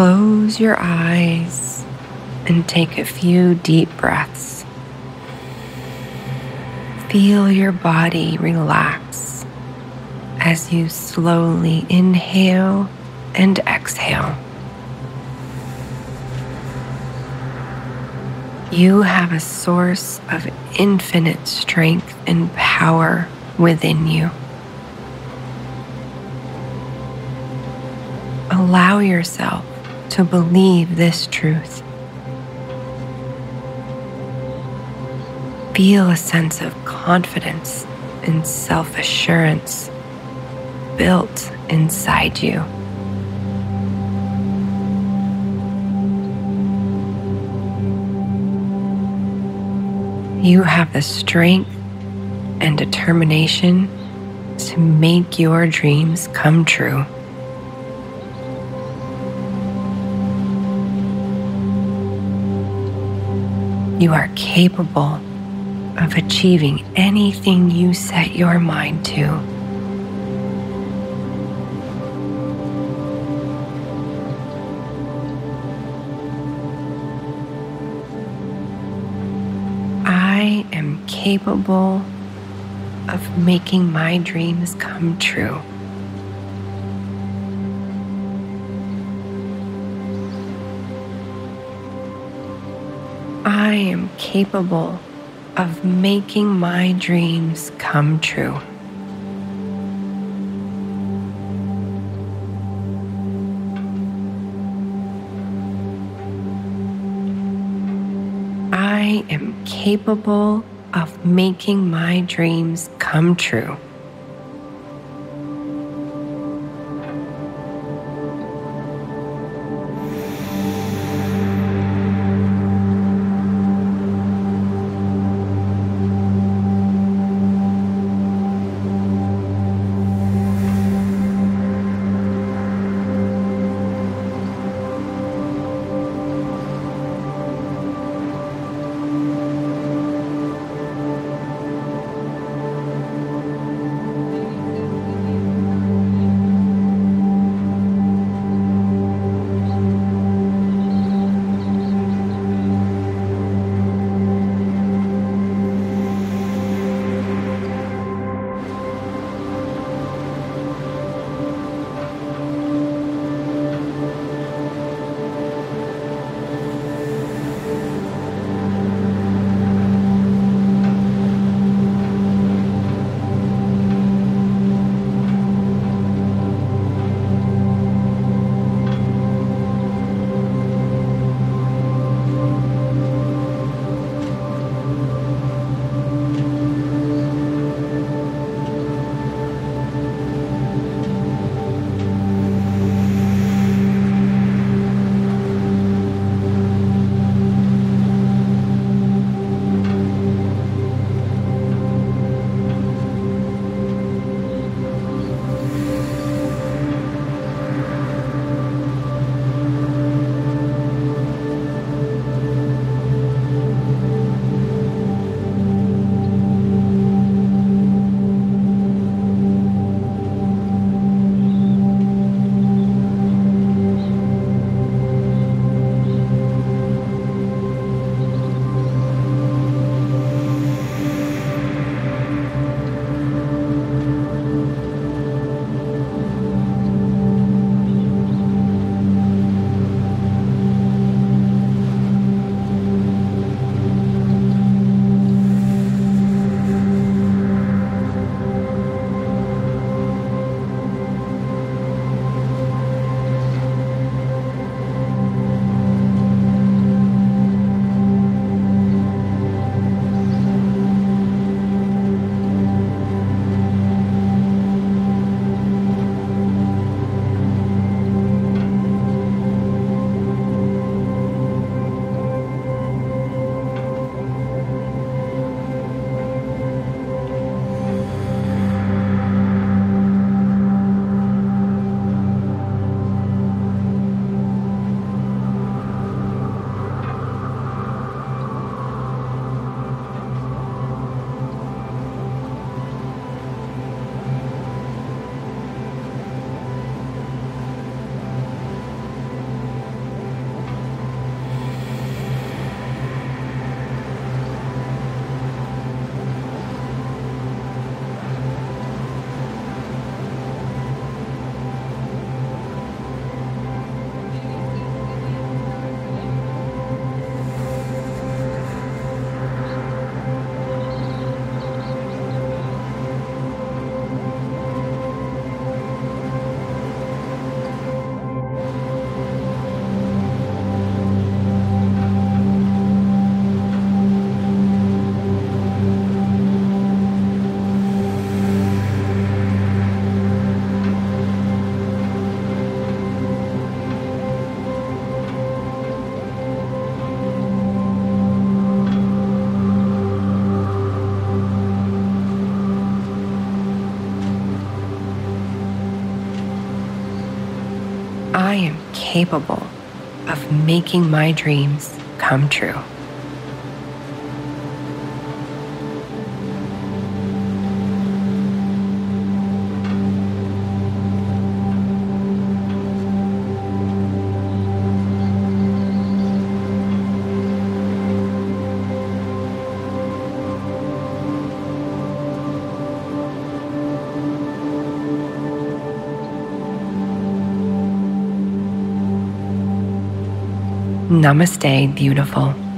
Close your eyes and take a few deep breaths. Feel your body relax as you slowly inhale and exhale. You have a source of infinite strength and power within you. Allow yourself to believe this truth. Feel a sense of confidence and self-assurance built inside you. You have the strength and determination to make your dreams come true. You are capable of achieving anything you set your mind to. I am capable of making my dreams come true. I am capable of making my dreams come true. I am capable of making my dreams come true. capable of making my dreams come true. Namaste, beautiful.